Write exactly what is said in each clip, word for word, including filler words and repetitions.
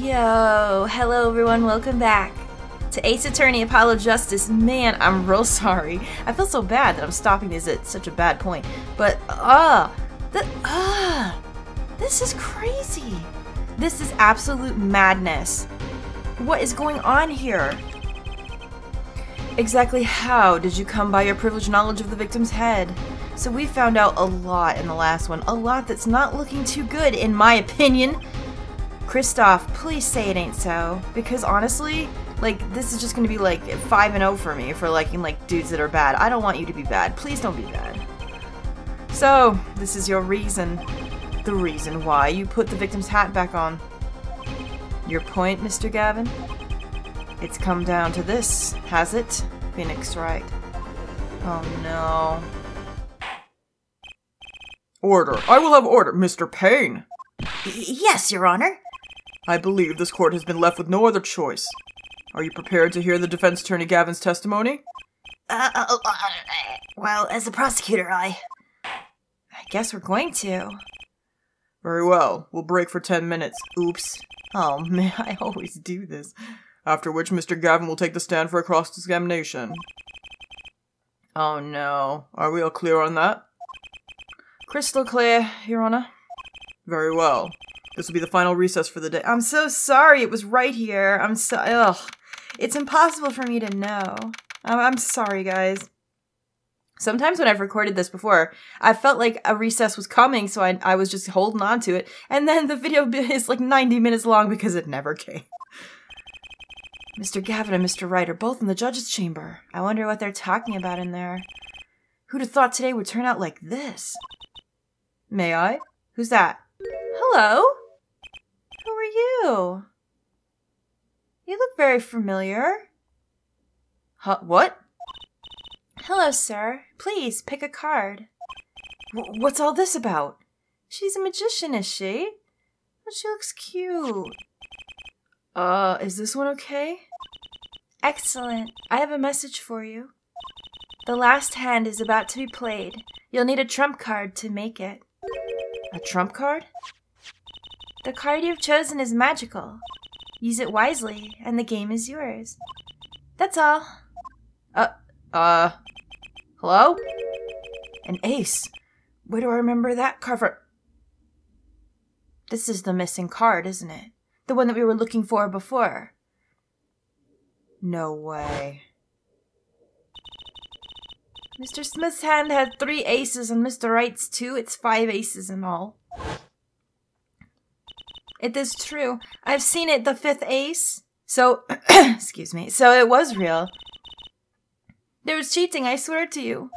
Yo, hello everyone, welcome back to Ace Attorney Apollo Justice. Man, I'm real sorry. I feel so bad that I'm stopping this at such a bad point. But, ah, uh, uh, this is crazy. This is absolute madness. What is going on here? Exactly how did you come by your privileged knowledge of the victim's head? So we found out a lot in the last one. A lot that's not looking too good, in my opinion. Kristoph, please say it ain't so, because honestly, like, this is just gonna be like five and oh for me for liking like dudes that are bad. I don't want you to be bad. Please don't be bad. So, this is your reason. The reason why you put the victim's hat back on. Your point, Mister Gavin? It's come down to this, has it? Phoenix Wright. Oh no. Order. I will have order, Mister Payne. Yes, Your Honor. I believe this court has been left with no other choice. Are you prepared to hear the defense attorney Gavin's testimony? Uh, uh, uh, well, as a prosecutor, I... I guess we're going to. Very well. We'll break for ten minutes. Oops. Oh, man, I always do this. After which, Mister Gavin will take the stand for a cross-examination. Oh, no. Are we all clear on that? Crystal clear, Your Honor. Very well. This will be the final recess for the day. I'm so sorry. It was right here. I'm so... Ugh. It's impossible for me to know. I'm, I'm sorry, guys. Sometimes when I've recorded this before, I felt like a recess was coming, so I, I was just holding on to it. And then the video is like ninety minutes long because it never came. Mister Gavin and Mister Wright are both in the judge's chamber. I wonder what they're talking about in there. Who'd have thought today would turn out like this? May I? Who's that? Hello? Who are you? You look very familiar. Huh, what? Hello, sir. Please, pick a card. W- what's all this about? She's a magician, is she? But she looks cute. Uh, is this one okay? Excellent. I have a message for you. The last hand is about to be played. You'll need a trump card to make it. A trump card? The card you've chosen is magical. Use it wisely, and the game is yours. That's all. Uh, uh, hello? An ace. Where do I remember that card from? This is the missing card, isn't it? The one that we were looking for before. No way. Mister Smith's hand had three aces and Mister Wright's two. It's five aces in all. It is true. I've seen it, the fifth ace. So, excuse me. So it was real. There was cheating, I swear to you.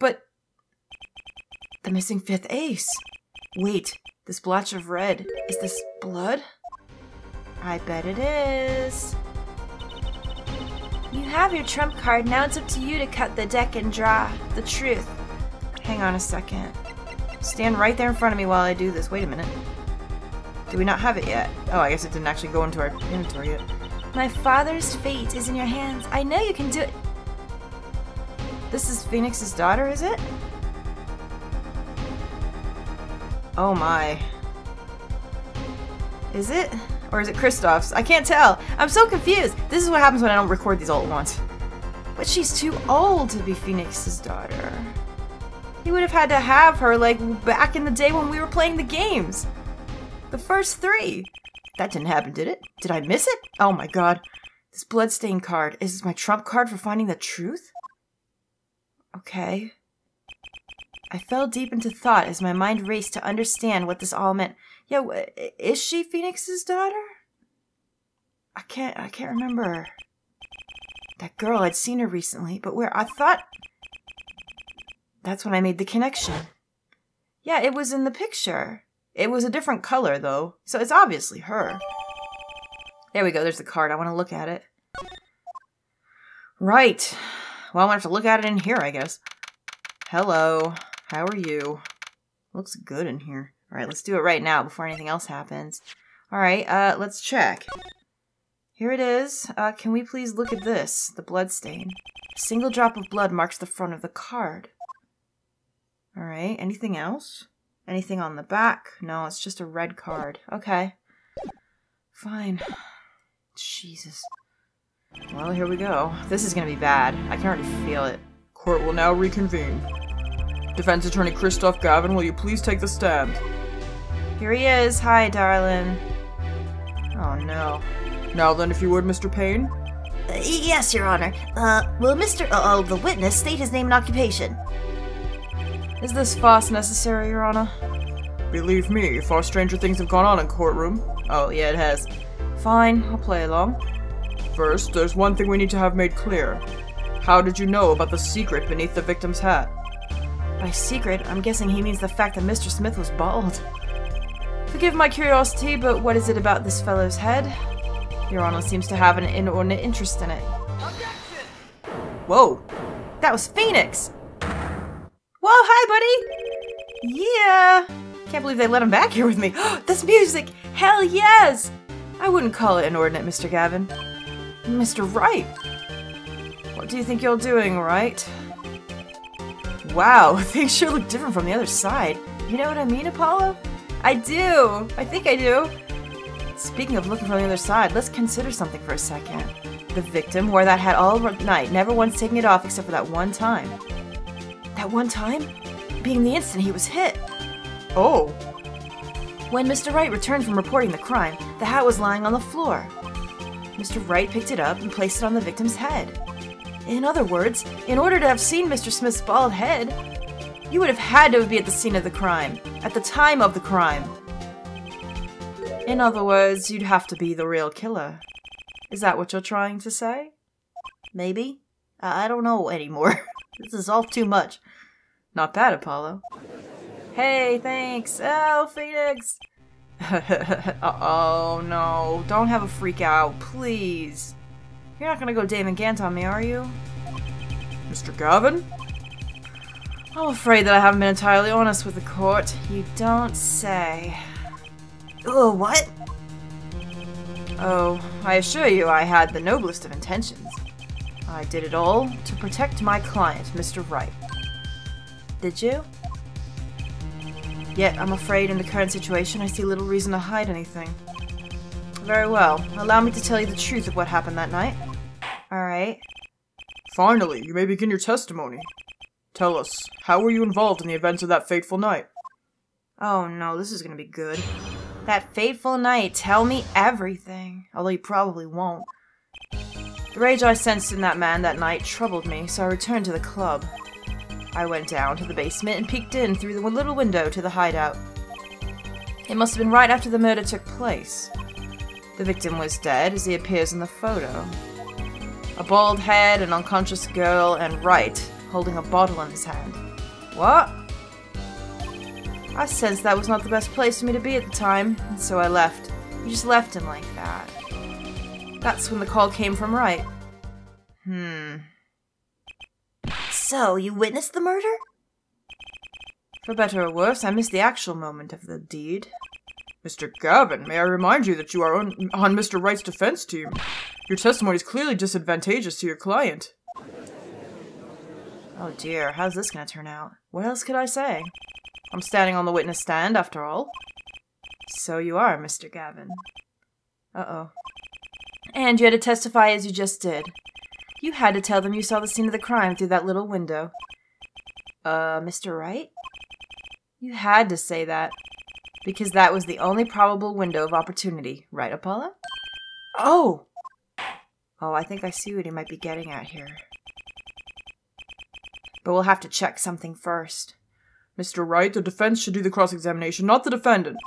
But the missing fifth ace. Wait, this blotch of red. Is this blood? I bet it is. You have your trump card, now it's up to you to cut the deck and draw the truth. Hang on a second. Stand right there in front of me while I do this. Wait a minute. Do we not have it yet? Oh, I guess it didn't actually go into our inventory yet. My father's fate is in your hands. I know you can do it. This is Phoenix's daughter, is it? Oh my. Is it? Or is it Kristoph's? I can't tell. I'm so confused. This is what happens when I don't record these all at once. But she's too old to be Phoenix's daughter. He would have had to have her, like, back in the day when we were playing the games. The first three. That didn't happen, did it? Did I miss it? Oh my god. This bloodstained card. Is this my trump card for finding the truth? Okay. I fell deep into thought as my mind raced to understand what this all meant. Yeah, is she Phoenix's daughter? I can't, I can't remember. That girl, I'd seen her recently, but where? I thought... That's when I made the connection. Yeah, it was in the picture. It was a different color, though, so it's obviously her. There we go, there's the card. I want to look at it. Right. Well, I'm gonna have to look at it in here, I guess. Hello. How are you? Looks good in here. Alright, let's do it right now before anything else happens. Alright, uh, let's check. Here it is. Uh, can we please look at this? The blood stain. A single drop of blood marks the front of the card. Alright, anything else? Anything on the back? No, it's just a red card. Okay. Fine. Jesus. Well, here we go. This is gonna be bad. I can already feel it. Court will now reconvene. Defense Attorney Kristoph Gavin, will you please take the stand? Here he is. Hi, darling. Oh, no. Now then, if you would, Mister Payne? Uh, yes, Your Honor. Uh, will Mister Uh, uh, the witness state his name and occupation? Is this fuss necessary, Your Honor? Believe me, far stranger things have gone on in courtroom. Oh, yeah, it has. Fine, I'll play along. First, there's one thing we need to have made clear. How did you know about the secret beneath the victim's hat? By secret, I'm guessing he means the fact that Mister Smith was bald. Forgive my curiosity, but what is it about this fellow's head? Your Honor seems to have an inordinate interest in it. Objection! Whoa! That was Phoenix! Whoa, hi, buddy! Yeah! Can't believe they let him back here with me. That's music! Hell yes! I wouldn't call it inordinate, Mister Gavin. Mister Wright! What do you think you're doing, Wright? Wow, things sure look different from the other side. You know what I mean, Apollo? I do! I think I do! Speaking of looking from the other side, let's consider something for a second. The victim wore that hat all night, never once taking it off except for that one time. That one time? Being the instant he was hit. Oh. When Mister Wright returned from reporting the crime, the hat was lying on the floor. Mister Wright picked it up and placed it on the victim's head. In other words, in order to have seen Mister Smith's bald head, you would have had to be at the scene of the crime, at the time of the crime. In other words, you'd have to be the real killer. Is that what you're trying to say? Maybe? I, I don't know anymore. This is all too much. Not bad, Apollo. Hey, thanks. Oh, Phoenix! Uh-oh, no. Don't have a freak out, please. You're not gonna go Damon Gant on me, are you? Mister Gavin? I'm afraid that I haven't been entirely honest with the court. You don't say. Oh, what? Oh, I assure you I had the noblest of intentions. I did it all to protect my client, Mister Wright. Did you? Yet, I'm afraid in the current situation I see little reason to hide anything. Very well. Allow me to tell you the truth of what happened that night. Alright. Finally, you may begin your testimony. Tell us, how were you involved in the events of that fateful night? Oh no, this is gonna be good. That fateful night, tell me everything. Although you probably won't. The rage I sensed in that man that night troubled me, so I returned to the club. I went down to the basement and peeked in through the little window to the hideout. It must have been right after the murder took place. The victim was dead, as he appears in the photo. A bald head, an unconscious girl, and Wright, holding a bottle in his hand. What? I sensed that was not the best place for me to be at the time, and so I left. You just left him like that. That's when the call came from Wright. Hmm. So, you witnessed the murder? For better or worse, I missed the actual moment of the deed. Mister Gavin, may I remind you that you are on, on Mister Wright's defense team? Your testimony is clearly disadvantageous to your client. Oh dear, how's this gonna turn out? What else could I say? I'm standing on the witness stand, after all. So you are, Mister Gavin. Uh-oh. And you had to testify as you just did. You had to tell them you saw the scene of the crime through that little window. Uh, Mister Wright? You had to say that. Because that was the only probable window of opportunity, right, Apollo? Oh! Oh, I think I see what he might be getting at here. But we'll have to check something first. Mister Wright, the defense should do the cross-examination, not the defendant.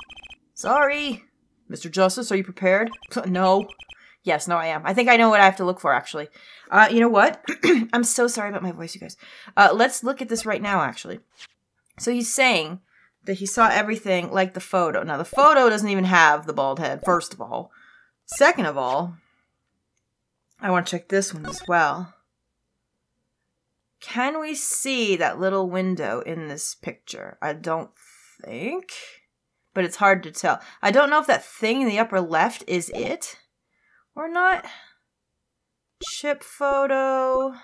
Sorry! Mister Justice, are you prepared? No. Yes, no, I am. I think I know what I have to look for, actually. Uh, you know what? I'm so sorry about my voice, you guys. Uh, let's look at this right now, actually. So he's saying that he saw everything like the photo. Now, the photo doesn't even have the bald head, first of all. Second of all, I want to check this one as well. Can we see that little window in this picture? I don't think, but it's hard to tell. I don't know if that thing in the upper left is it or not. Chip photo.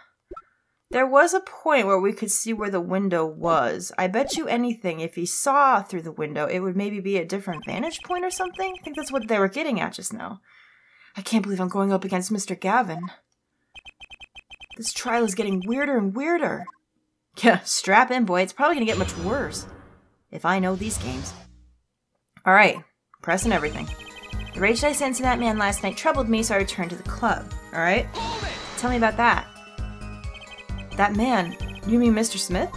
There was a point where we could see where the window was. I bet you anything, if he saw through the window, it would maybe be a different vantage point or something. I think that's what they were getting at just now. I can't believe I'm going up against Mister Gavin. This trial is getting weirder and weirder. Yeah, strap in, boy. It's probably going to get much worse. If I know these games. All right. Press and everything. The rage that I sent to that man last night troubled me, so I returned to the club. All right? Tell me about that. That man? You mean Mister Smith?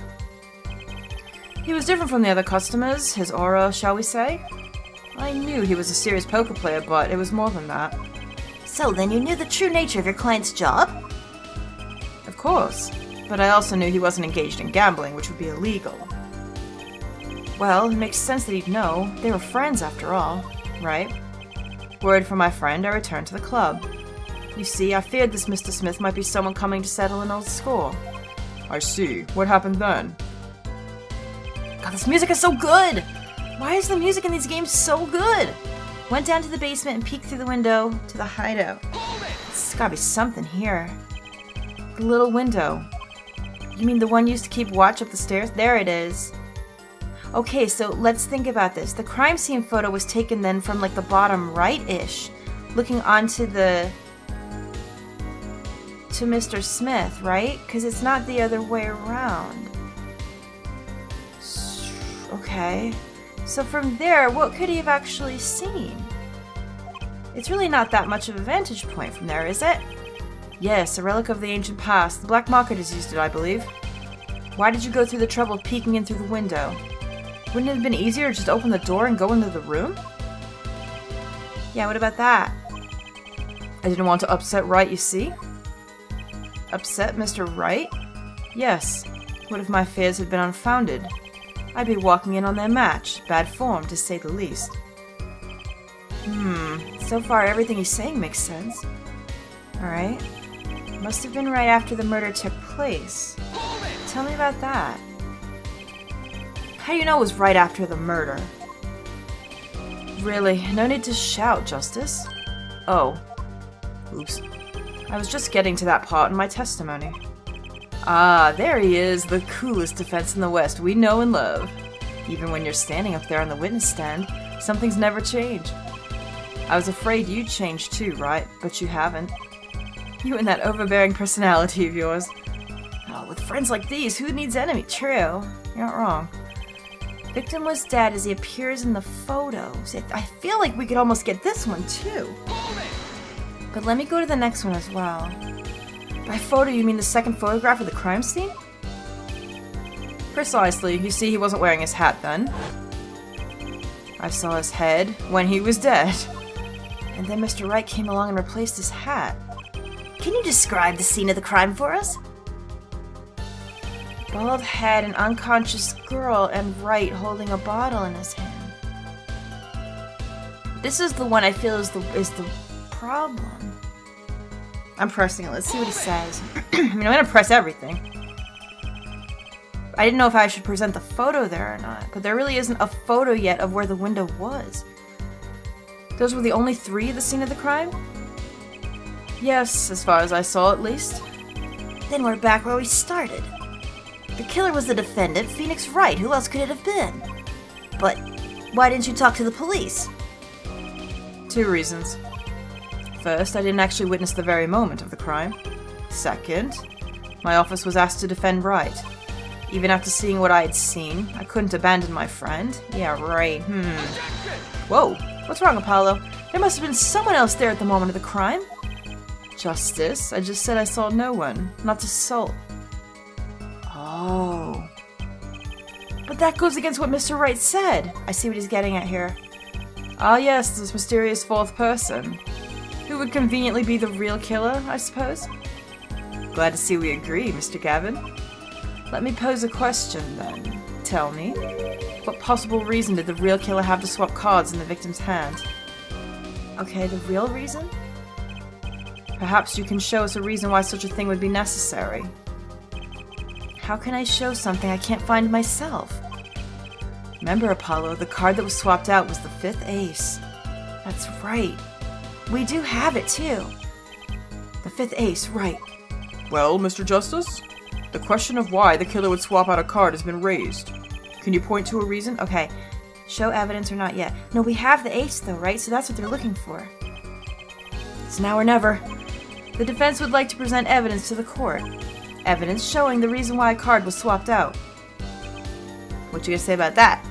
He was different from the other customers. His aura, shall we say? I knew he was a serious poker player, but it was more than that. So then you knew the true nature of your client's job? Of course. But I also knew he wasn't engaged in gambling, which would be illegal. Well, it makes sense that he'd know. They were friends after all, right? Word from my friend, I returned to the club. You see, I feared this Mister Smith might be someone coming to settle an old score. I see. What happened then? God, this music is so good! Why is the music in these games so good? Went down to the basement and peeked through the window to the hideout. There's gotta be something here. The little window. You mean the one used to keep watch up the stairs? There it is. Okay, so let's think about this. The crime scene photo was taken then from like the bottom right-ish, looking onto the... to Mister Smith, right? Because it's not the other way around. Okay. So from there, what could he have actually seen? It's really not that much of a vantage point from there, is it? Yes, a relic of the ancient past. The black market has used it, I believe. Why did you go through the trouble of peeking in through the window? Wouldn't it have been easier to just open the door and go into the room? Yeah, what about that? I didn't want to upset Wright, you see? Upset Mister Wright? Yes. What if my fears had been unfounded? I'd be walking in on their match. Bad form, to say the least. Hmm. So far, everything he's saying makes sense. Alright. Must have been right after the murder took place. Tell me about that. How do you know it was right after the murder? Really, no need to shout, Justice. Oh. Oops. I was just getting to that part in my testimony. Ah, there he is, the coolest defense in the West we know and love. Even when you're standing up there on the witness stand, something's never changed. I was afraid you'd change too, right? But you haven't. You and that overbearing personality of yours. Oh, with friends like these, who needs enemy? True. You're not wrong. Victim was dead as he appears in the photos. I feel like we could almost get this one, too. But let me go to the next one as well. By photo, you mean the second photograph of the crime scene? Precisely. You see, he wasn't wearing his hat then. I saw his head when he was dead. And then Mister Wright came along and replaced his hat. Can you describe the scene of the crime for us? Bald head, an unconscious girl, and Wright holding a bottle in his hand. This is the one I feel is the is the problem. I'm pressing it. Let's see what he says. I mean, I'm gonna press everything. I didn't know if I should present the photo there or not, but there really isn't a photo yet of where the window was. Those were the only three at the scene of the crime? Yes, as far as I saw at least. Then we're back where we started. The killer was the defendant, Phoenix Wright. Who else could it have been? But why didn't you talk to the police? Two reasons. First, I didn't actually witness the very moment of the crime. Second, my office was asked to defend Wright. Even after seeing what I had seen, I couldn't abandon my friend. Yeah, right. Hmm. Whoa. What's wrong, Apollo? There must have been someone else there at the moment of the crime. Justice, I just said I saw no one. Not to salt. Oh. But that goes against what Mister Wright said. I see what he's getting at here. Ah yes, this mysterious fourth person. Who would conveniently be the real killer, I suppose? Glad to see we agree, Mister Gavin. Let me pose a question, then. Tell me, what possible reason did the real killer have to swap cards in the victim's hand? Okay, the real reason? Perhaps you can show us a reason why such a thing would be necessary. How can I show something I can't find myself? Remember, Apollo, the card that was swapped out was the fifth ace. That's right. We do have it, too. The fifth ace, right. Well, Mister Justice? The question of why the killer would swap out a card has been raised. Can you point to a reason? Okay. Show evidence or not yet. No, we have the ace though, right? So that's what they're looking for. It's now or never. The defense would like to present evidence to the court. Evidence showing the reason why a card was swapped out. What you gonna say about that?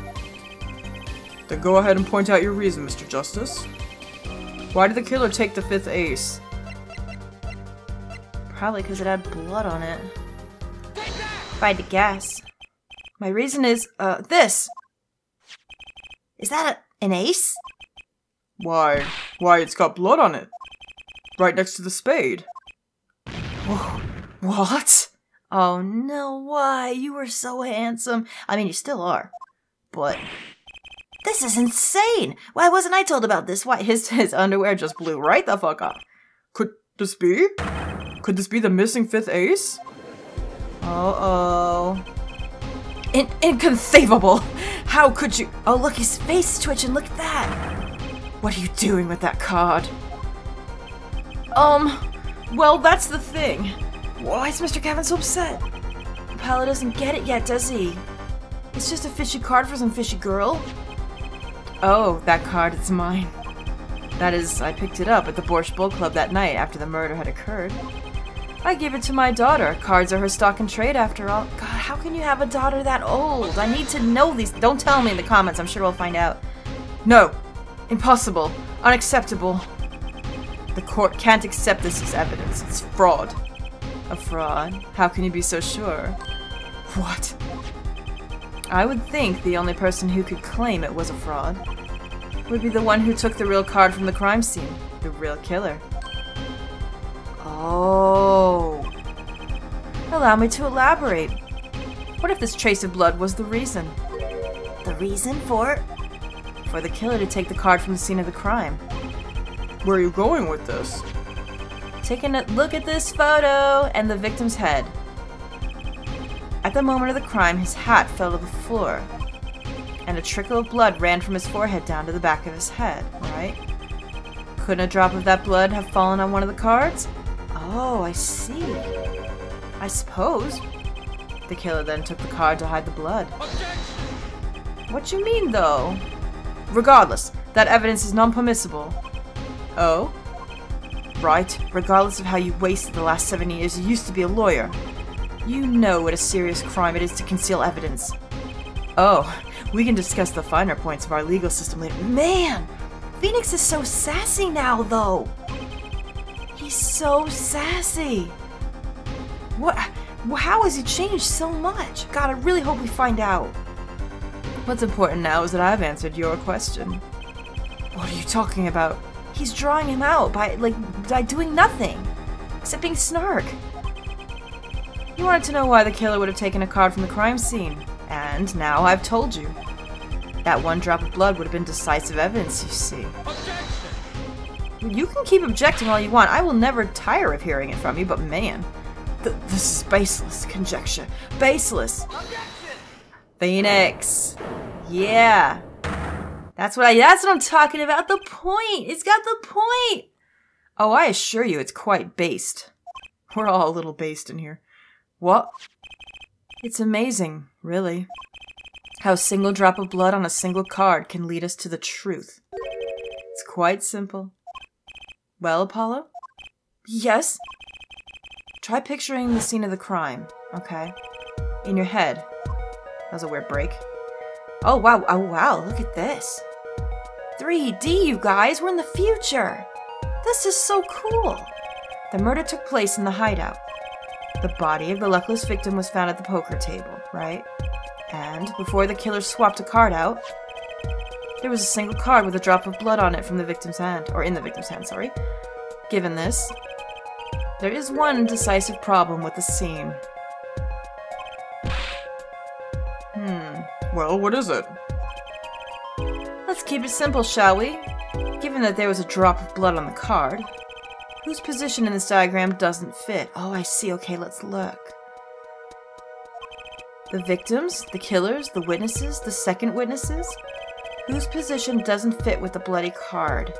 Then go ahead and point out your reason, Mister Justice. Why did the killer take the fifth ace? Probably because it had blood on it. If I had to guess. My reason is, uh, this! Is that a, an ace? Why? Why, it's got blood on it. Right next to the spade. Whoa. What? Oh no, why? You were so handsome. I mean, you still are. But... this is insane! Why wasn't I told about this? Why, his, his underwear just blew right the fuck up. Could this be? Could this be the missing fifth ace? Uh-oh. In inconceivable! How could you- Oh look, his face is twitching, look at that! What are you doing with that card? Um, well, that's the thing. Why is Mister Gavin so upset? Apollo doesn't get it yet, does he? It's just a fishy card for some fishy girl. Oh, that card, it's mine. That is, I picked it up at the Borscht Bowl Club that night after the murder had occurred. I gave it to my daughter. Cards are her stock and trade after all. God, how can you have a daughter that old? I need to know these. Don't tell me in the comments, I'm sure we'll find out. No. Impossible. Unacceptable. The court can't accept this as evidence. It's fraud. A fraud? How can you be so sure? What? I would think the only person who could claim it was a fraud would be the one who took the real card from the crime scene. The real killer. Oh. Allow me to elaborate. What if this trace of blood was the reason? The reason for? For the killer to take the card from the scene of the crime. Where are you going with this? Taking a look at this photo and the victim's head. At the moment of the crime, his hat fell to the floor, and a trickle of blood ran from his forehead down to the back of his head, right? Couldn't a drop of that blood have fallen on one of the cards? Oh, I see. I suppose. The killer then took the card to hide the blood. Objection! What you mean, though? Regardless, that evidence is non-permissible. Oh? Right, regardless of how you wasted the last seven years, you used to be a lawyer. You know what a serious crime it is to conceal evidence. Oh, we can discuss the finer points of our legal system later. Man! Phoenix is so sassy now, though! He's so sassy! What? How has he changed so much? God, I really hope we find out. What's important now is that I've answered your question. What are you talking about? He's drawing him out by, like, by doing nothing, except being snark. You wanted to know why the killer would have taken a card from the crime scene, and now I've told you. That one drop of blood would have been decisive evidence, you see. Objection! You can keep objecting all you want. I will never tire of hearing it from you, but man, th this is baseless conjecture. Baseless. Objection! Phoenix. Yeah. That's what I- that's what I'm talking about! The point! It's got the point! Oh, I assure you it's quite based. We're all a little based in here. What? It's amazing, really. How a single drop of blood on a single card can lead us to the truth. It's quite simple. Well, Apollo? Yes? Try picturing the scene of the crime, okay? In your head. That was a weird break. Oh wow, oh wow, look at this. three D, you guys, we're in the future. This is so cool. The murder took place in the hideout. The body of the luckless victim was found at the poker table, right? And before the killer swapped a card out, there was a single card with a drop of blood on it from the victim's hand, or in the victim's hand, sorry. Given this, there is one decisive problem with the scene. Well, what is it? Let's keep it simple, shall we? Given that there was a drop of blood on the card, whose position in this diagram doesn't fit? Oh, I see. Okay, let's look. The victims, the killers, the witnesses, the second witnesses? Whose position doesn't fit with the bloody card?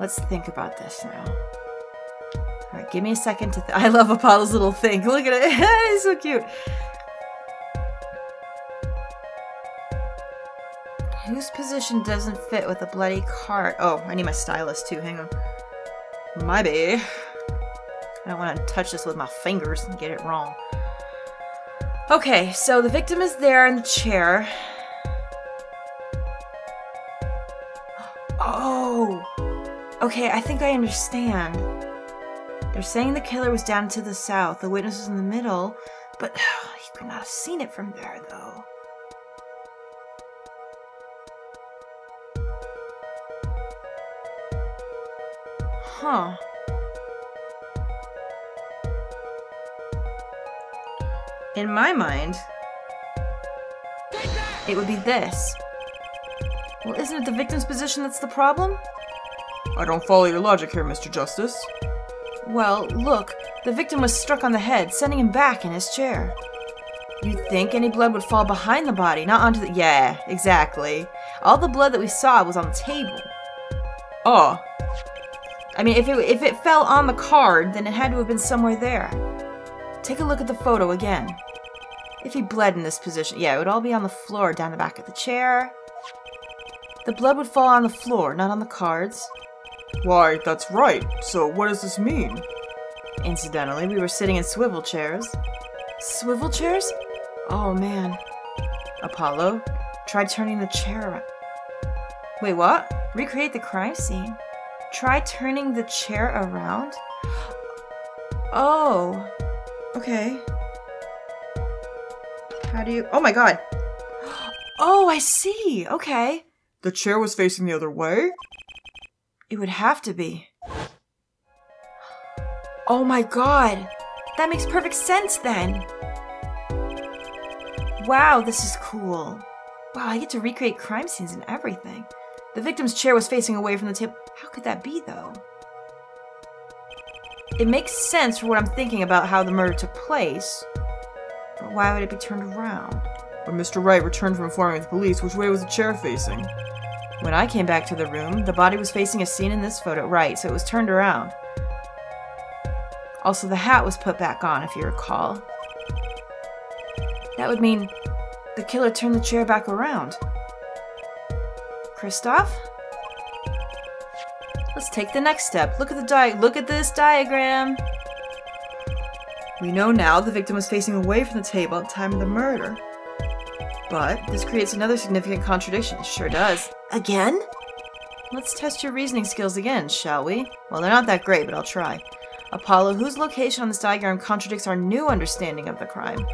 Let's think about this now. All right, give me a second to, th I love Apollo's little thing. Look at it, he's so cute. Whose position doesn't fit with a bloody cart? Oh, I need my stylus too, hang on. Maybe. I don't want to touch this with my fingers and get it wrong. Okay, so the victim is there in the chair. Oh! Okay, I think I understand. They're saying the killer was down to the south. The witness was in the middle, but oh, he could not have seen it from there, though. Huh. In my mind, it would be this. Well, isn't it the victim's position that's the problem? I don't follow your logic here, Mister Justice. Well, look, the victim was struck on the head, sending him back in his chair. You'd think any blood would fall behind the body, not onto the- Yeah, exactly. All the blood that we saw was on the table. Oh. I mean, if it, if it fell on the card, then it had to have been somewhere there. Take a look at the photo again. If he bled in this position, yeah, it would all be on the floor, down the back of the chair. The blood would fall on the floor, not on the cards. Why, that's right. So what does this mean? Incidentally, we were sitting in swivel chairs. Swivel chairs? Oh, man. Apollo, try turning the chair around. Wait, what? Recreate the crime scene? Try turning the chair around? Oh. Okay. How do you... Oh my god! Oh, I see! Okay. The chair was facing the other way? It would have to be. Oh my god! That makes perfect sense then! Wow, this is cool. Wow, I get to recreate crime scenes and everything. The victim's chair was facing away from the table. How could that be, though? It makes sense for what I'm thinking about how the murder took place, but why would it be turned around? When Mister Wright returned from informing the police, which way was the chair facing? When I came back to the room, the body was facing as seen in this photo. Right, so it was turned around. Also, the hat was put back on, if you recall. That would mean the killer turned the chair back around. Kristoph? Let's take the next step. Look at the di- look at this diagram. We know now the victim was facing away from the table at the time of the murder. But this creates another significant contradiction. It sure does. Again? Let's test your reasoning skills again, shall we? Well, they're not that great, but I'll try. Apollo, whose location on this diagram contradicts our new understanding of the crime?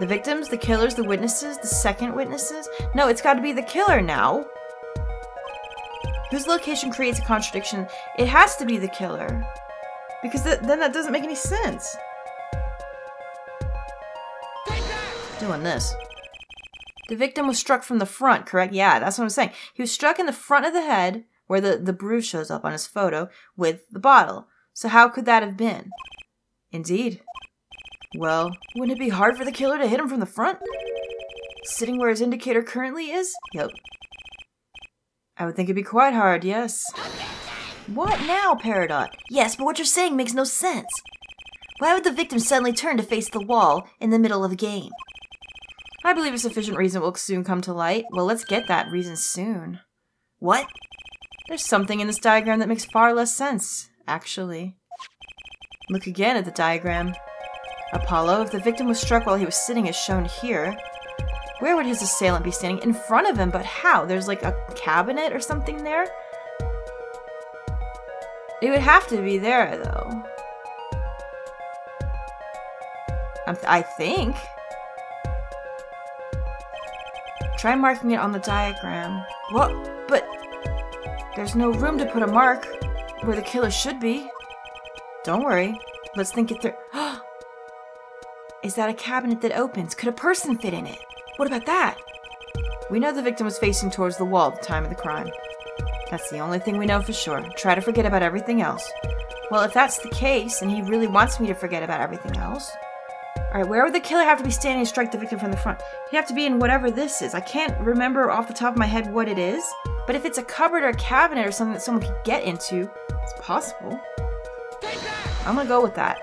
The victims, the killers, the witnesses, the second witnesses? No, it's got to be the killer now. Whose location creates a contradiction? It has to be the killer. Because th then that doesn't make any sense. Doing this. The victim was struck from the front, correct? Yeah, that's what I'm saying. He was struck in the front of the head, where the, the bruise shows up on his photo, with the bottle. So how could that have been? Indeed. Well, wouldn't it be hard for the killer to hit him from the front? Sitting where his indicator currently is? Yep. I would think it'd be quite hard, yes. What now, Peridot? Yes, but what you're saying makes no sense. Why would the victim suddenly turn to face the wall in the middle of a game? I believe a sufficient reason will soon come to light. Well, let's get that reason soon. What? There's something in this diagram that makes far less sense, actually. Look again at the diagram. Apollo, if the victim was struck while he was sitting as shown here, where would his assailant be standing? In front of him, but how? There's like a cabinet or something there? It would have to be there, though. I'm th I think. Try marking it on the diagram. What? But there's no room to put a mark where the killer should be. Don't worry. Let's think it through. Is that a cabinet that opens? Could a person fit in it? What about that? We know the victim was facing towards the wall at the time of the crime. That's the only thing we know for sure. Try to forget about everything else. Well, if that's the case, and he really wants me to forget about everything else... Alright, where would the killer have to be standing to strike the victim from the front? He'd have to be in whatever this is. I can't remember off the top of my head what it is, but if it's a cupboard or a cabinet or something that someone could get into, it's possible. I'm gonna go with that.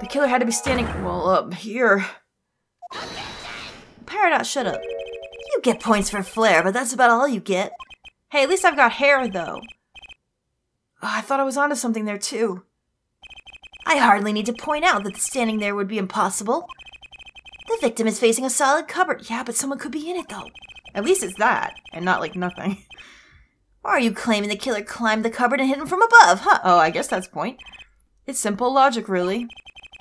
The killer had to be standing, well, up here. Paradox, shut up. You get points for flair, but that's about all you get. Hey, at least I've got hair, though. Oh, I thought I was onto something there, too. I hardly need to point out that the standing there would be impossible. The victim is facing a solid cupboard. Yeah, but someone could be in it, though. At least it's that, and not, like, nothing. Or are you claiming the killer climbed the cupboard and hit him from above, huh? Oh, I guess that's the point. It's simple logic, really.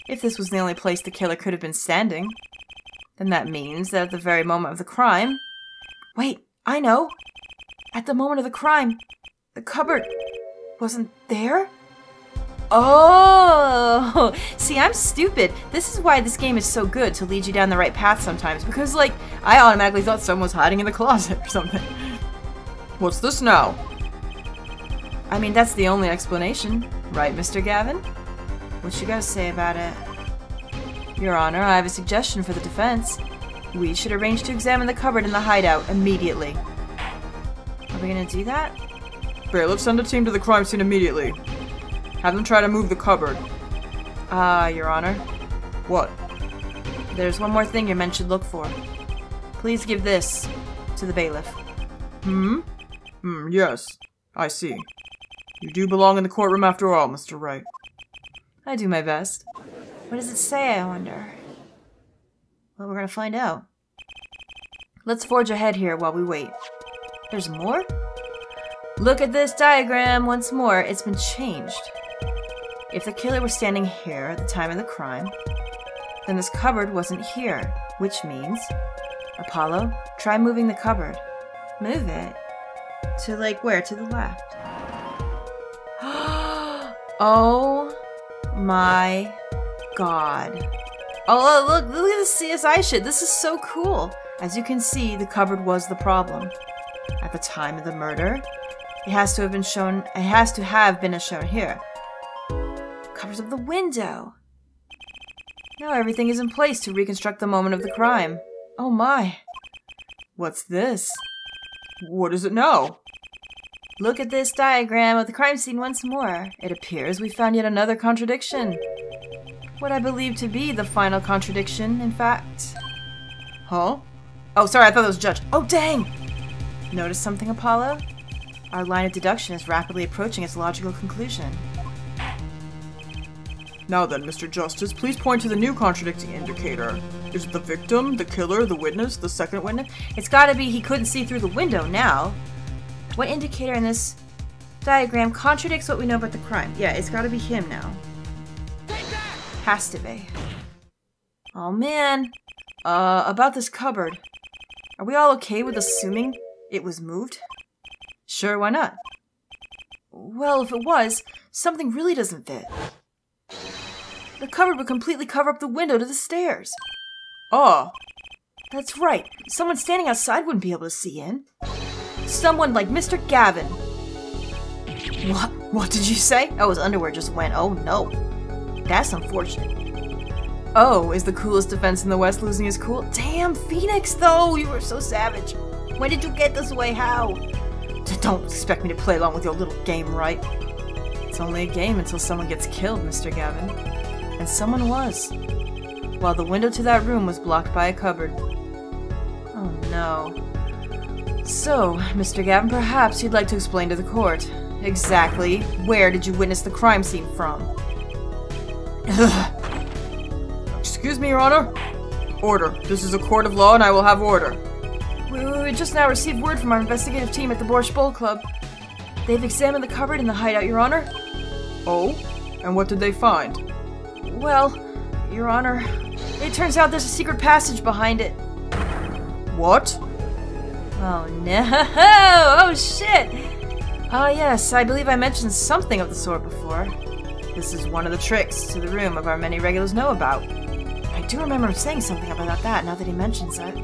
If this was the only place the killer could have been standing, then that means that at the very moment of the crime... Wait, I know! At the moment of the crime, the cupboard wasn't there? Oh! See, I'm stupid. This is why this game is so good to lead you down the right path sometimes, because, like, I automatically thought someone was hiding in the closet or something. What's this now? I mean, that's the only explanation, right, Mister Gavin? What you gotta say about it? Your Honor, I have a suggestion for the defense. We should arrange to examine the cupboard in the hideout immediately. Are we gonna do that? Bailiff, send a team to the crime scene immediately. Have them try to move the cupboard. Ah, uh, Your Honor. What? There's one more thing your men should look for. Please give this to the bailiff. Hmm? Hmm, yes. I see. You do belong in the courtroom after all, Mister Wright. I do my best. What does it say, I wonder? Well, we're gonna find out. Let's forge ahead here while we wait. There's more? Look at this diagram once more. It's been changed. If the killer was standing here at the time of the crime, then this cupboard wasn't here, which means... Apollo, try moving the cupboard. Move it? To, like, where? To the left. Oh my god. Oh, look, look at this C S I shit. This is so cool. As you can see, the cupboard was the problem. At the time of the murder, it has to have been shown, it has to have been shown here. Covers up the window. Now everything is in place to reconstruct the moment of the crime. Oh my. What's this? What is it now? Look at this diagram of the crime scene once more. It appears we found yet another contradiction. What I believe to be the final contradiction, in fact. Huh? Oh, sorry, I thought it was Judge. Oh, dang! Notice something, Apollo? Our line of deduction is rapidly approaching its logical conclusion. Now then, Mister Justice, please point to the new contradicting indicator. Is it the victim, the killer, the witness, the second witness? It's gotta be he couldn't see through the window now. What indicator in this diagram contradicts what we know about the crime? Yeah, it's gotta be him now. Has to be. Oh man. Uh, about this cupboard. Are we all okay with assuming it was moved? Sure, why not? Well, if it was, something really doesn't fit. The cupboard would completely cover up the window to the stairs. Oh. That's right. Someone standing outside wouldn't be able to see in. Someone like Mister Gavin. What? What did you say? Oh, his underwear just went. Oh, no. That's unfortunate. Oh, is the coolest defense in the West losing his cool? Damn, Phoenix, though! You were so savage. When did you get this way? How? Don't expect me to play along with your little game, right? It's only a game until someone gets killed, Mister Gavin. And someone was. While the window to that room was blocked by a cupboard. Oh no. So, Mister Gavin, perhaps you'd like to explain to the court. Exactly where did you witness the crime scene from? Ugh. Excuse me, Your Honor? Order. This is a court of law and I will have order. We just now received word from our investigative team at the Borscht Bowl Club. They've examined the cupboard in the hideout, Your Honor. Oh? And what did they find? Well, Your Honor, it turns out there's a secret passage behind it. What? Oh no! Oh shit! Oh yes, I believe I mentioned something of the sort before. This is one of the tricks to the room of our many regulars know about. I do remember him saying something about that now that he mentions it.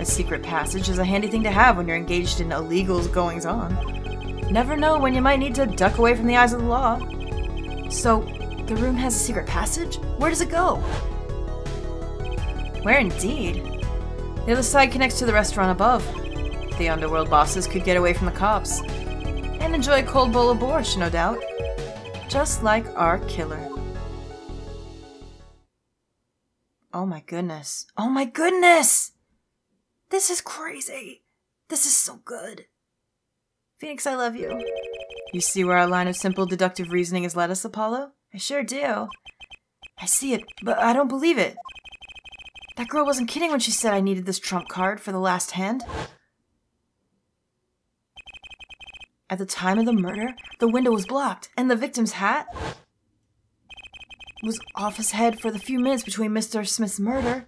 A secret passage is a handy thing to have when you're engaged in illegal goings-on. Never know when you might need to duck away from the eyes of the law. So, the room has a secret passage? Where does it go? Where indeed? The other side connects to the restaurant above. The underworld bosses could get away from the cops. And enjoy a cold bowl of borscht, no doubt. just like our killer. Oh my goodness. Oh my goodness! This is crazy. This is so good. Phoenix, I love you. You see where our line of simple deductive reasoning has led us, Apollo? I sure do. I see it, but I don't believe it. That girl wasn't kidding when she said I needed this trump card for the last hand. At the time of the murder, the window was blocked, and the victim's hat was off his head for the few minutes between Mister Smith's murder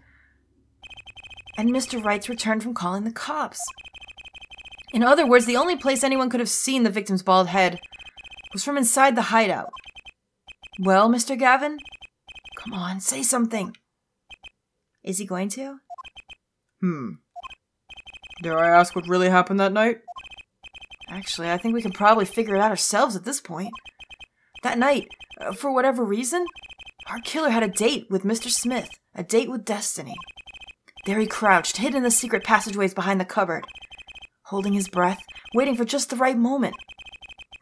and Mister Wright's return from calling the cops. In other words, the only place anyone could have seen the victim's bald head was from inside the hideout. Well, Mister Gavin? Come on, say something. Is he going to? Hmm. Dare I ask what really happened that night? Actually, I think we can probably figure it out ourselves at this point. That night, uh, for whatever reason, our killer had a date with Mister Smith, a date with destiny. There he crouched, hidden in the secret passageways behind the cupboard, holding his breath, waiting for just the right moment.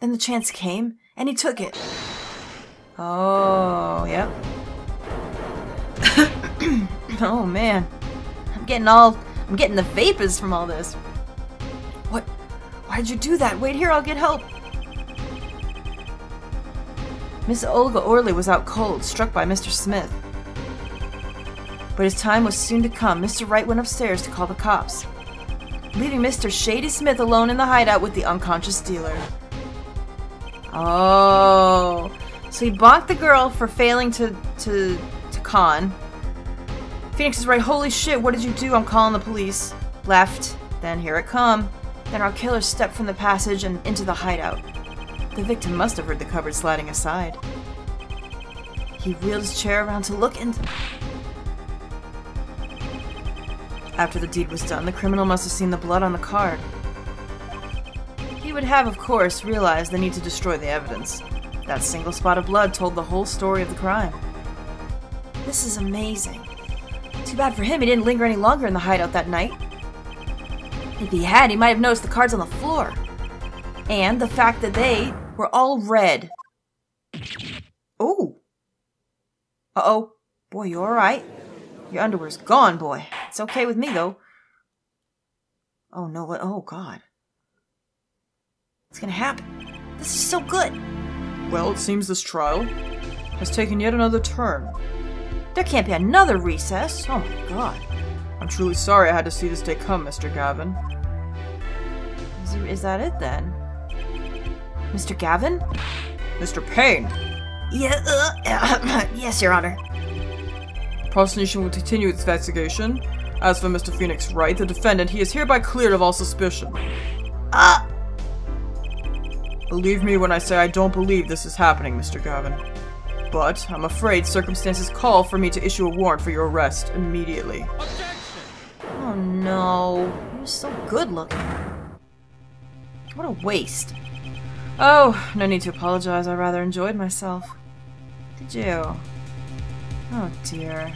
Then the chance came, and he took it. Oh, yep. Oh man, I'm getting all, I'm getting the vapors from all this. What, why did you do that? Wait here, I'll get help. Miss Olga Orley was out cold, struck by Mister Smith. But his time was soon to come. Mister Wright went upstairs to call the cops, leaving Mister Shady Smith alone in the hideout with the unconscious dealer. Oh, so he bonked the girl for failing to, to, to con. Phoenix is right, holy shit, what did you do? I'm calling the police. Left, then here it come. Then our killer stepped from the passage and into the hideout. The victim must have heard the cupboard sliding aside. He wheeled his chair around to look and... After the deed was done, the criminal must have seen the blood on the card. He would have, of course, realized the need to destroy the evidence. That single spot of blood told the whole story of the crime. This is amazing. Too bad for him, he didn't linger any longer in the hideout that night. If he had, he might have noticed the cards on the floor. And the fact that they were all red. Oh. Uh-oh. Boy, you alright? Your underwear's gone, boy. It's okay with me, though. Oh, no, what? Oh, God. What's gonna happen? This is so good. Well, it seems this trial has taken yet another turn. There can't be another recess. Oh my god. I'm truly sorry I had to see this day come, Mister Gavin. Is, is that it then? Mister Gavin? Mister Payne! Yeah, uh, uh, yes, Your Honor. The prosecution will continue its investigation. As for Mister Phoenix Wright, the defendant, he is hereby cleared of all suspicion. Uh. Believe me when I say I don't believe this is happening, Mister Gavin. But I'm afraid circumstances call for me to issue a warrant for your arrest immediately. Objection! Oh no, you're so good looking. What a waste. Oh, no need to apologize, I rather enjoyed myself. Did you? Oh dear.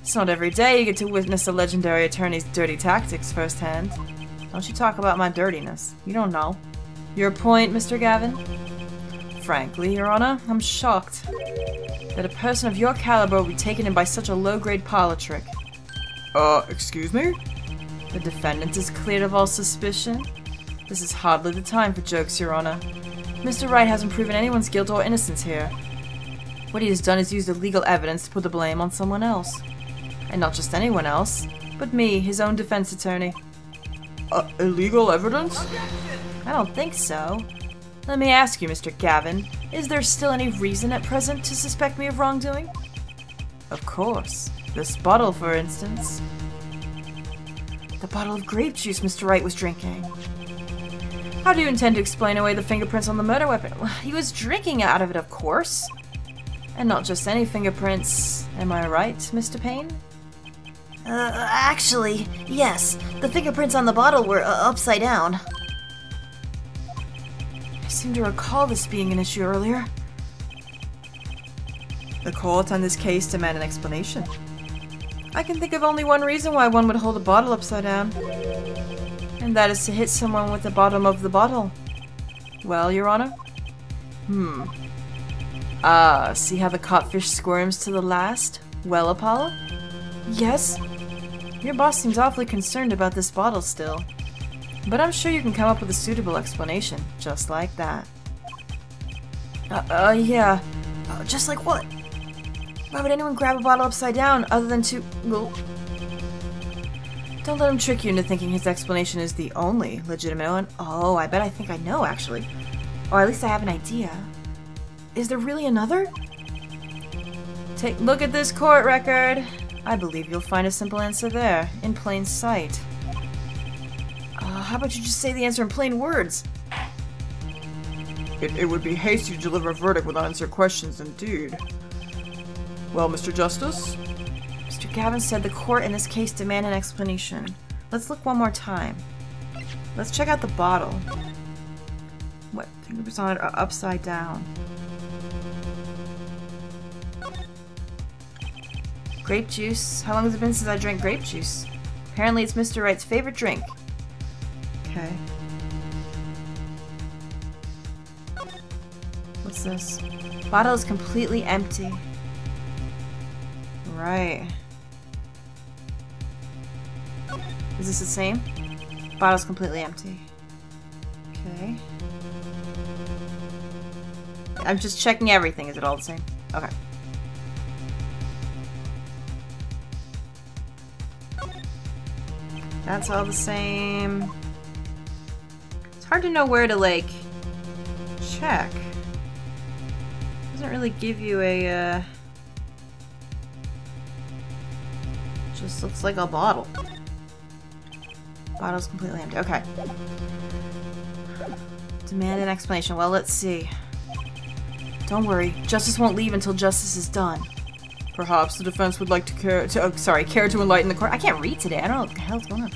It's not every day you get to witness a legendary attorney's dirty tactics firsthand. Don't you talk about my dirtiness. You don't know. Your point, Mister Gavin? Frankly, Your Honor, I'm shocked that a person of your caliber would be taken in by such a low-grade politrick. Uh, excuse me? The defendant is cleared of all suspicion. This is hardly the time for jokes, Your Honor. Mister Wright hasn't proven anyone's guilt or innocence here. What he has done is used illegal evidence to put the blame on someone else. And not just anyone else, but me, his own defense attorney. Uh, illegal evidence? I don't think so. Let me ask you, Mister Gavin, is there still any reason at present to suspect me of wrongdoing? Of course. This bottle, for instance. The bottle of grape juice Mister Wright was drinking. How do you intend to explain away the fingerprints on the murder weapon? Well, he was drinking out of it, of course. And not just any fingerprints. Am I right, Mister Payne? Uh, actually, yes. The fingerprints on the bottle were uh, upside down. I seem to recall this being an issue earlier. The court on this case demand an explanation. I can think of only one reason why one would hold a bottle upside down, and that is to hit someone with the bottom of the bottle. Well, Your Honor? Hmm. Ah, see how the codfish squirms to the last? Well, Apollo? Yes? Your boss seems awfully concerned about this bottle still. But I'm sure you can come up with a suitable explanation, just like that. Uh, uh yeah. Uh, just like what? Why would anyone grab a bottle upside down other than to... Well, don't let him trick you into thinking his explanation is the only legitimate one. Oh, I bet I think I know, actually. Or at least I have an idea. Is there really another? Take a look at this court record. I believe you'll find a simple answer there, in plain sight. Uh, how about you just say the answer in plain words? It, it would be hasty to deliver a verdict without answering questions, indeed. Well, Mister Justice? Mister Gavin said the court in this case demand an explanation. Let's look one more time. Let's check out the bottle. What? Fingerprints on it are upside down. Grape juice. How long has it been since I drank grape juice? Apparently it's Mister Wright's favorite drink. Okay. What's this? Bottle is completely empty. Right. Is this the same? Bottle's completely empty. Okay. I'm just checking everything. Is it all the same? Okay. That's all the same. It's hard to know where to, like, check. It doesn't really give you a, uh... just looks like a bottle. Bottle's completely empty. Okay. Demand an explanation. Well, let's see. Don't worry. Justice won't leave until justice is done. Perhaps the defense would like to care to- oh, sorry, care to enlighten the court- I can't read today, I don't know what the hell's going on.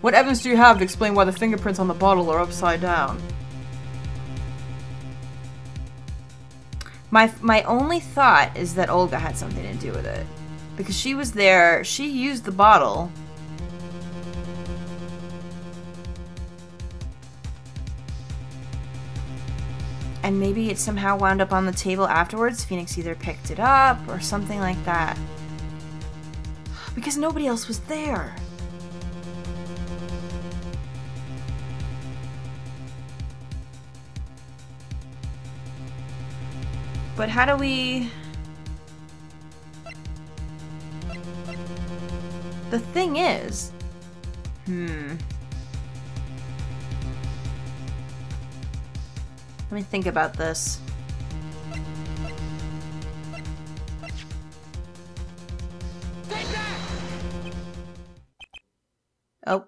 What evidence do you have to explain why the fingerprints on the bottle are upside down? My- my only thought is that Olga had something to do with it. Because she was there, she used the bottle. And maybe it somehow wound up on the table afterwards. Phoenix either picked it up or something like that. Because nobody else was there. But how do we... The thing is... Hmm... Let me think about this. Take that! Oh.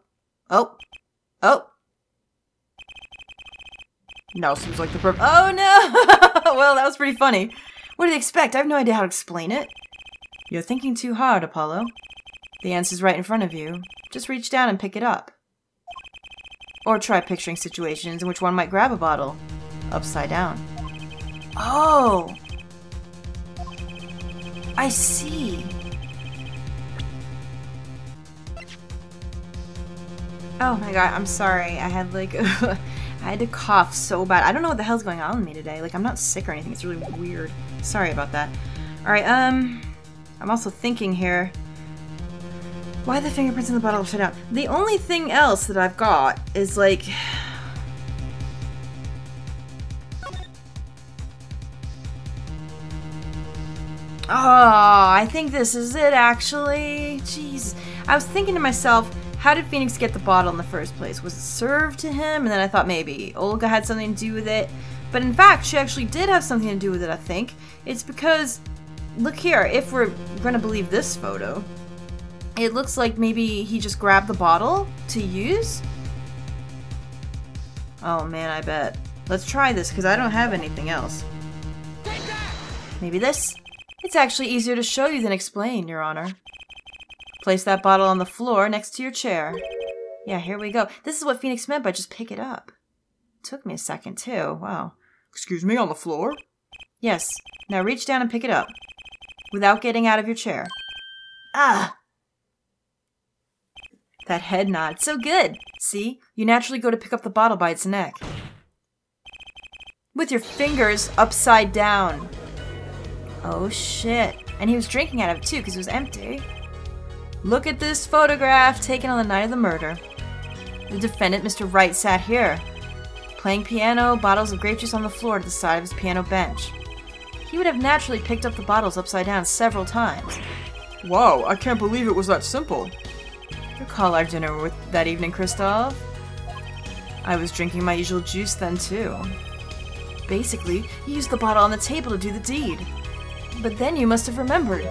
Oh. Oh! Now seems like the perfect- Oh no! Well, that was pretty funny. What did they expect? I have no idea how to explain it. You're thinking too hard, Apollo. The answer's right in front of you. Just reach down and pick it up. Or try picturing situations in which one might grab a bottle. Upside down. Oh! I see! Oh my god, I'm sorry. I had like... I had to cough so bad. I don't know what the hell's going on with me today. Like, I'm not sick or anything. It's really weird. Sorry about that. Alright, um... I'm also thinking here... Why the fingerprints in the bottle upside down? The only thing else that I've got is like... Oh, I think this is it, actually. Jeez. I was thinking to myself, how did Phoenix get the bottle in the first place? Was it served to him? And then I thought maybe Olga had something to do with it. But in fact, she actually did have something to do with it, I think. It's because, look here, if we're going to believe this photo, it looks like maybe he just grabbed the bottle to use. Oh, man, I bet. Let's try this, because I don't have anything else. Take that! Maybe this? It's actually easier to show you than explain, Your Honor. Place that bottle on the floor next to your chair. Yeah, here we go. This is what Phoenix meant by just pick it up. It took me a second, too. Wow. Excuse me, on the floor? Yes. Now reach down and pick it up. Without getting out of your chair. Ah! That head nod. So good! See? You naturally go to pick up the bottle by its neck. With your fingers upside down. Oh shit. And he was drinking out of it too because it was empty. Look at this photograph taken on the night of the murder. The defendant, Mister Wright, sat here, playing piano, bottles of grape juice on the floor at the side of his piano bench. He would have naturally picked up the bottles upside down several times. Wow, I can't believe it was that simple. Recall our dinner with that evening, Kristoph. I was drinking my usual juice then, too. Basically, you used the bottle on the table to do the deed. But then you must have remembered.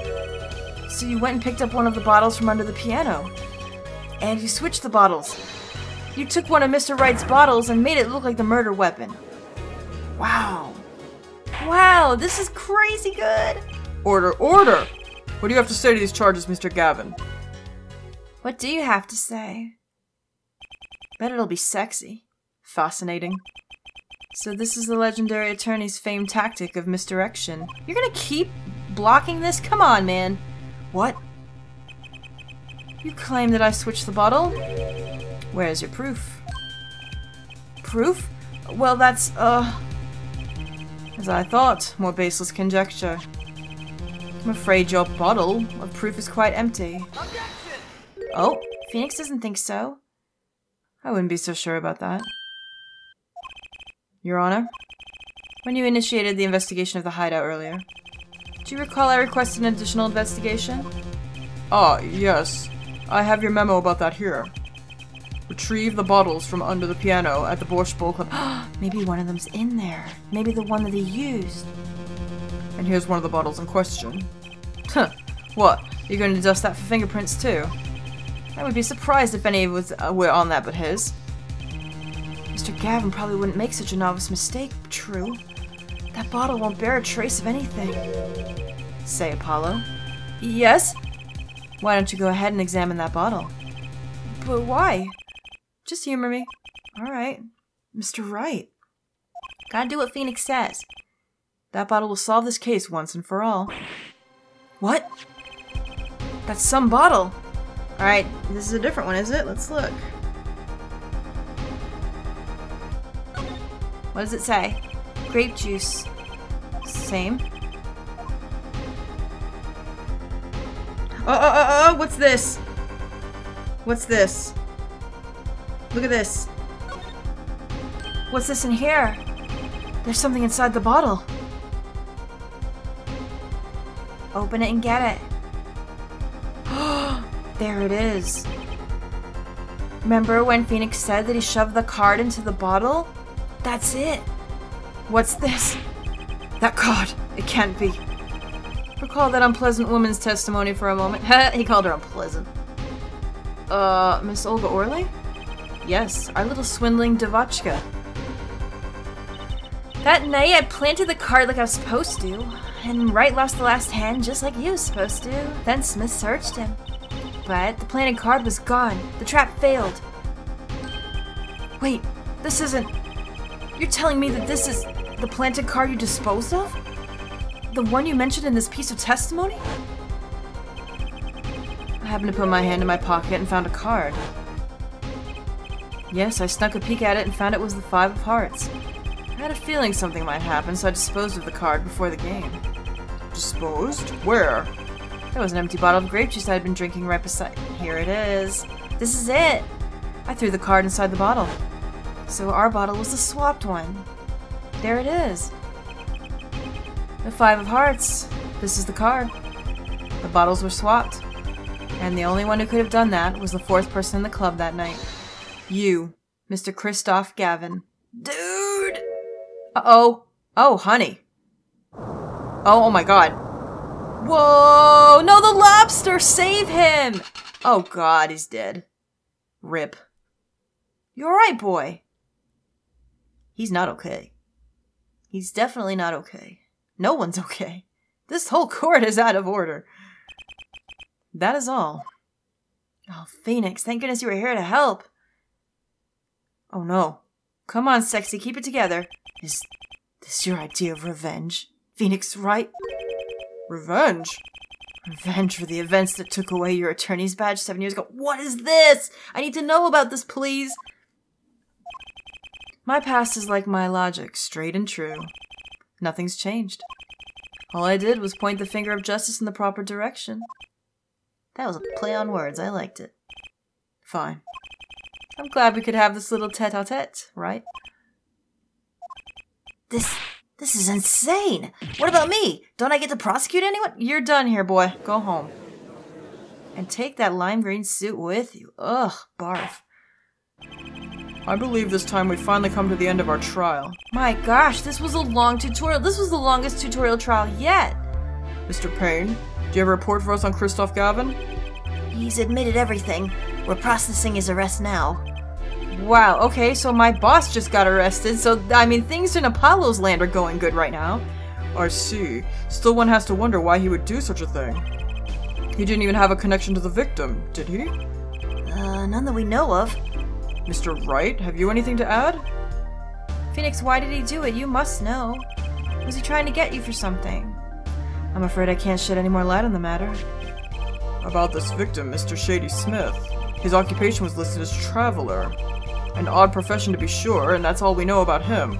So you went and picked up one of the bottles from under the piano. And you switched the bottles. You took one of Mister Wright's bottles and made it look like the murder weapon. Wow. Wow, this is crazy good. Order, order! What do you have to say to these charges, Mister Gavin? What do you have to say? Bet it'll be sexy. Fascinating. So this is the legendary attorney's famed tactic of misdirection. You're gonna keep blocking this? Come on, man. What? You claim that I switched the bottle? Where's your proof? Proof? Well, that's, uh... as I thought, more baseless conjecture. I'm afraid your bottle of proof is quite empty. Objection! Oh, Phoenix doesn't think so. I wouldn't be so sure about that. Your Honor, when you initiated the investigation of the hideout earlier, do you recall I requested an additional investigation? Ah, yes. I have your memo about that here. Retrieve the bottles from under the piano at the Borscht Bowl Club. Maybe one of them's in there. Maybe the one that he used. And here's one of the bottles in question. Huh. What? You're going to dust that for fingerprints too? I would be surprised if any was, uh, were on that but his. Mister Gavin probably wouldn't make such a novice mistake, true. That bottle won't bear a trace of anything. Say, Apollo. Yes? Why don't you go ahead and examine that bottle? But why? Just humor me. Alright. Mister Wright. Gotta do what Phoenix says. That bottle will solve this case once and for all. What? That's some bottle! Alright, this is a different one, is it? Let's look. What does it say? Grape juice. Same. Oh, oh, oh, oh! What's this? What's this? Look at this. What's this in here? There's something inside the bottle. Open it and get it. There it is. Remember when Phoenix said that he shoved the card into the bottle? That's it. What's this? That card. It can't be. Recall that unpleasant woman's testimony for a moment. He called her unpleasant. Uh, Miss Olga Orley? Yes, our little swindling Devotchka. That night I planted the card like I was supposed to, and Wright lost the last hand just like he was supposed to. Then Smith searched him. But the planted card was gone. The trap failed. Wait, this isn't... You're telling me that this is the planted card you disposed of? The one you mentioned in this piece of testimony? I happened to put my hand in my pocket and found a card. Yes, I snuck a peek at it and found it was the Five of Hearts. I had a feeling something might happen, so I disposed of the card before the game. Disposed? Where? There was an empty bottle of grape juice I had been drinking right beside. Here it is. This is it. I threw the card inside the bottle. So our bottle was the swapped one. There it is. The Five of Hearts. This is the card. The bottles were swapped. And the only one who could have done that was the fourth person in the club that night. You, Mister Kristoph Gavin. Dude! Uh-oh. Oh, honey. Oh, oh my god. Whoa! No, the lobster! Save him! Oh god, he's dead. Rip. You alright, boy? He's not okay. He's definitely not okay. No one's okay. This whole court is out of order. That is all. Oh, Phoenix, thank goodness you were here to help. Oh no. Come on, sexy, keep it together. Is this your idea of revenge? Phoenix Wright? Revenge? Revenge for the events that took away your attorney's badge seven years ago. What is this? I need to know about this, please. My past is like my logic, straight and true. Nothing's changed. All I did was point the finger of justice in the proper direction. That was a play on words. I liked it. Fine. I'm glad we could have this little tête-à-tête, right? This... this is insane! What about me? Don't I get to prosecute anyone? You're done here, boy. Go home. And take that lime green suit with you. Ugh, barf. I believe this time we've finally come to the end of our trial. My gosh, this was a long tutorial. This was the longest tutorial trial yet. Mister Payne, do you have a report for us on Kristoph Gavin? He's admitted everything. We're processing his arrest now. Wow, okay, so my boss just got arrested, so, I mean, things in Apollo's land are going good right now. I see. Still one has to wonder why he would do such a thing. He didn't even have a connection to the victim, did he? Uh, none that we know of. Mister Wright, have you anything to add? Phoenix, why did he do it? You must know. Was he trying to get you for something? I'm afraid I can't shed any more light on the matter. About this victim, Mister Shady Smith. His occupation was listed as traveler. An odd profession to be sure, and that's all we know about him.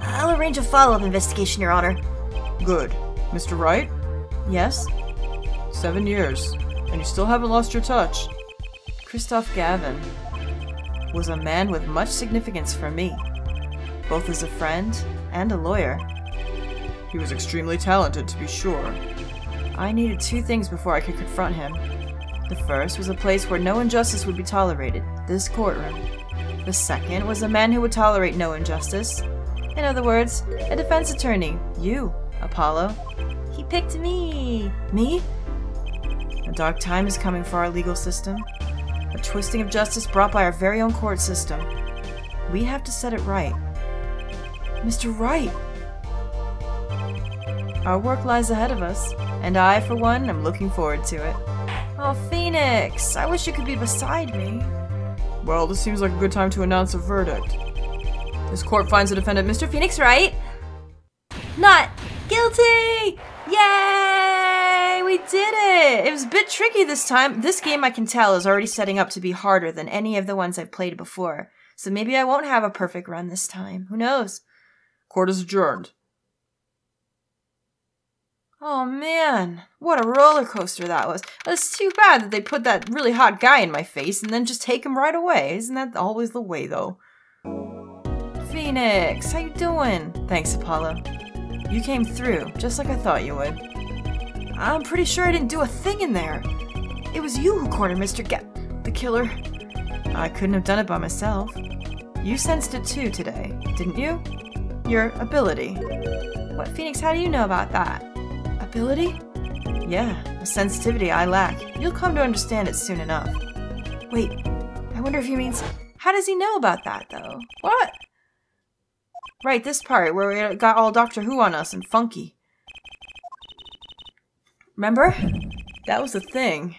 I'll arrange a follow-up investigation, Your Honor. Good. Mister Wright? Yes? Seven years, and you still haven't lost your touch. Kristoph Gavin was a man with much significance for me, both as a friend and a lawyer. He was extremely talented, to be sure. I needed two things before I could confront him. The first was a place where no injustice would be tolerated, this courtroom. The second was a man who would tolerate no injustice. In other words, a defense attorney. You, Apollo. He picked me. Me? A dark time is coming for our legal system. A twisting of justice brought by our very own court system. We have to set it right. Mister Wright! Our work lies ahead of us, and I, for one, am looking forward to it. Oh, Phoenix! I wish you could be beside me. Well, this seems like a good time to announce a verdict. This court finds the defendant, Mister Phoenix Wright, not guilty! Yay! We did it! It was a bit tricky this time. This game, I can tell, is already setting up to be harder than any of the ones I've played before. So maybe I won't have a perfect run this time. Who knows? Court is adjourned. Oh man, what a roller coaster that was. It's too bad that they put that really hot guy in my face and then just take him right away. Isn't that always the way, though? Phoenix, how you doing? Thanks, Apollo. You came through, just like I thought you would. I'm pretty sure I didn't do a thing in there. It was you who cornered Mister Ga- the killer. I couldn't have done it by myself. You sensed it too today, didn't you? Your ability. What, Phoenix, how do you know about that? Ability? Yeah, a sensitivity I lack. You'll come to understand it soon enough. Wait, I wonder if he means... How does he know about that, though? What? Right, this part, where we got all Doctor Who on us and funky. Remember? That was the thing.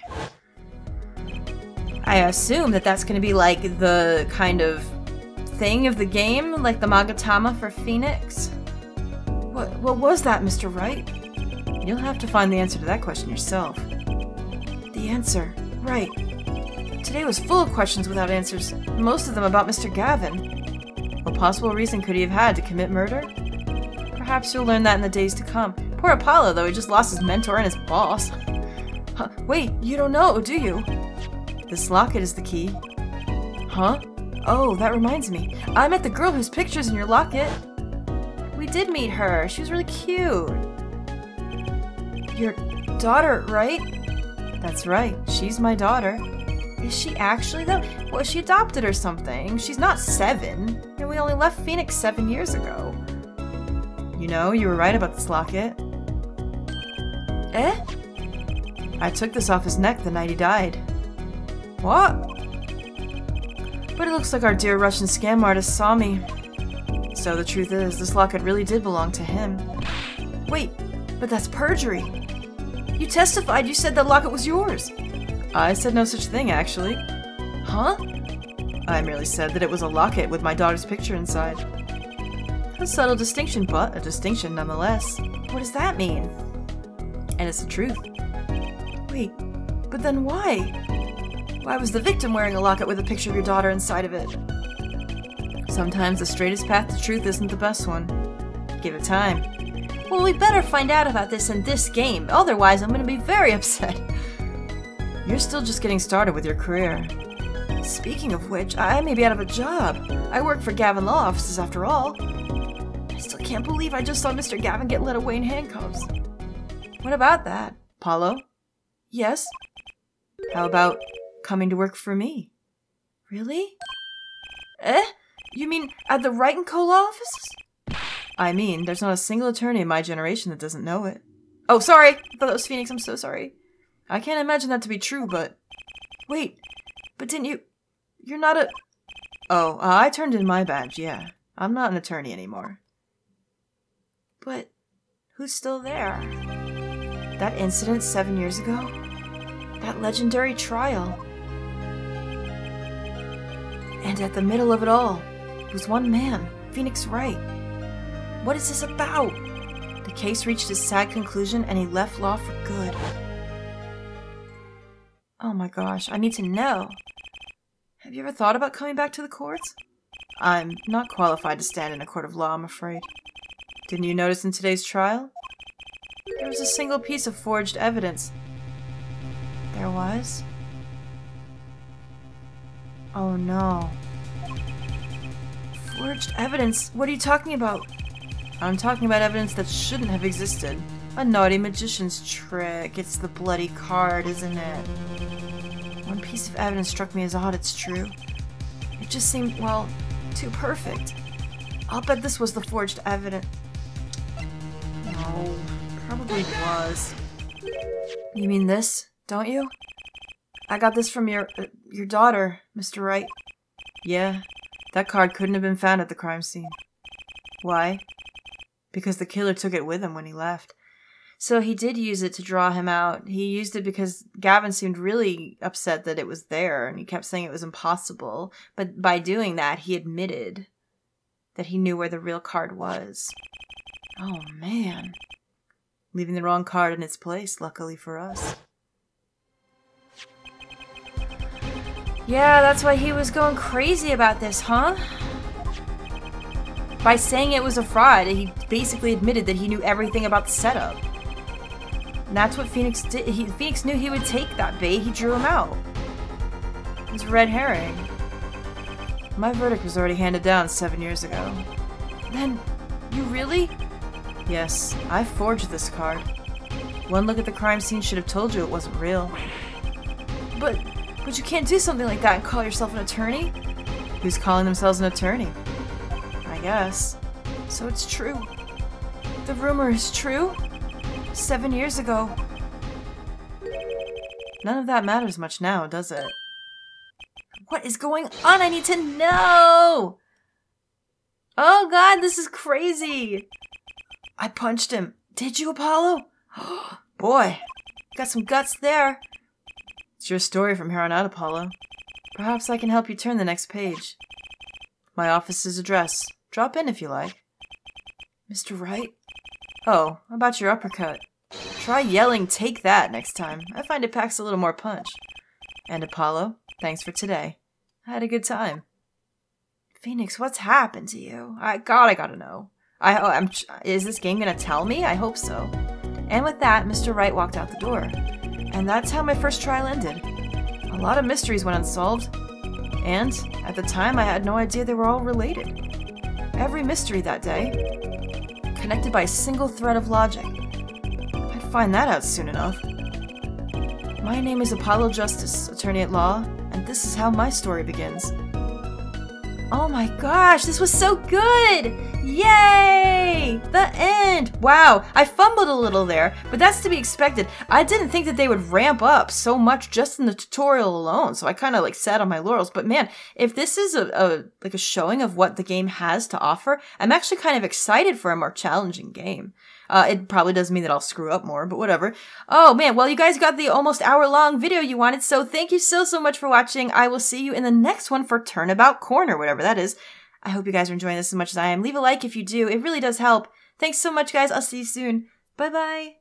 I assume that that's going to be like the kind of thing of the game, like the Magatama for Phoenix. What, what was that, Mister Wright? You'll have to find the answer to that question yourself. The answer, right. Today was full of questions without answers, most of them about Mister Gavin. What possible reason could he have had to commit murder? Perhaps you'll learn that in the days to come. Poor Apollo, though, he just lost his mentor and his boss. Huh, wait, you don't know, do you? This locket is the key. Huh? Oh, that reminds me. I met the girl whose picture's in your locket. We did meet her. She was really cute. Your daughter, right? That's right. She's my daughter. Is she actually, though? Well, she adopted or something. She's not seven. And we only left Phoenix seven years ago. You know, you were right about this locket. Eh? I took this off his neck the night he died. What? But it looks like our dear Russian scam artist saw me. So the truth is, this locket really did belong to him. Wait, but that's perjury. You testified. You said that locket was yours. I said no such thing, actually. Huh? I merely said that it was a locket with my daughter's picture inside. A subtle distinction, but a distinction nonetheless. What does that mean? And it's the truth. Wait, but then why? Why was the victim wearing a locket with a picture of your daughter inside of it? Sometimes the straightest path to truth isn't the best one. give it time. Well, we better find out about this in this game, otherwise I'm gonna be very upset. You're still just getting started with your career. Speaking of which, I may be out of a job. I work for Gavin Law Offices after all. I still can't believe I just saw Mister Gavin get led away in handcuffs. What about that, Apollo? Yes? How about coming to work for me? Really? Eh? You mean at the Wright and Co. law offices? I mean, there's not a single attorney in my generation that doesn't know it. Oh, sorry! I thought that was Phoenix, I'm so sorry. I can't imagine that to be true, but... Wait, but didn't you... You're not a... Oh, uh, I turned in my badge, yeah. I'm not an attorney anymore. But who's still there? That incident seven years ago? That legendary trial. And at the middle of it all was one man, Phoenix Wright. What is this about? The case reached a sad conclusion and he left law for good. Oh my gosh, I need to know. Have you ever thought about coming back to the courts? I'm not qualified to stand in a court of law, I'm afraid. Didn't you notice in today's trial? There was a single piece of forged evidence. There was? Oh no. Forged evidence? What are you talking about? I'm talking about evidence that shouldn't have existed. A naughty magician's trick. It's the bloody card, isn't it? One piece of evidence struck me as odd, it's true. It just seemed, well, too perfect. I'll bet this was the forged evidence. No, probably was. You mean this? Don't you? I got this from your uh, your daughter, Mister Wright. Yeah, that card couldn't have been found at the crime scene. Why? Because the killer took it with him when he left. So he did use it to draw him out. He used it because Gavin seemed really upset that it was there, and he kept saying it was impossible. But by doing that, he admitted that he knew where the real card was. Oh, man. Leaving the wrong card in its place, luckily for us. Yeah, that's why he was going crazy about this, huh? By saying it was a fraud, he basically admitted that he knew everything about the setup. And that's what Phoenix did. He, Phoenix knew he would take that bait. He drew him out. It was a red herring. My verdict was already handed down seven years ago. Then, you really? Yes, I forged this card. One look at the crime scene should have told you it wasn't real. But... But you can't do something like that and call yourself an attorney? Who's calling themselves an attorney? I guess. So it's true. The rumor is true? Seven years ago. None of that matters much now, does it? What is going on? I need to know! Oh god, this is crazy! I punched him. Did you, Apollo? Boy, got some guts there. It's your story from here on out, Apollo. Perhaps I can help you turn the next page. My office's address. Drop in if you like. Mister Wright? Oh, about your uppercut. Try yelling, "Take that," next time. I find it packs a little more punch. And Apollo, thanks for today. I had a good time. Phoenix, what's happened to you? I, God, I gotta know. I, I'm, is this game gonna tell me? I hope so. And with that, Mister Wright walked out the door. And that's how my first trial ended. A lot of mysteries went unsolved, and at the time I had no idea they were all related. Every mystery that day, connected by a single thread of logic. I'd find that out soon enough. My name is Apollo Justice, attorney at law, and this is how my story begins. Oh my gosh, this was so good! Yay! The end! Wow, I fumbled a little there, but that's to be expected. I didn't think that they would ramp up so much just in the tutorial alone, so I kind of like sat on my laurels. But man, if this is a, a like a showing of what the game has to offer, I'm actually kind of excited for a more challenging game. Uh, it probably does mean that I'll screw up more, but whatever. Oh man, well you guys got the almost hour-long video you wanted, so thank you so, so much for watching. I will see you in the next one for Turnabout Corner, whatever that is. I hope you guys are enjoying this as much as I am. Leave a like if you do. It really does help. Thanks so much, guys. I'll see you soon. Bye-bye.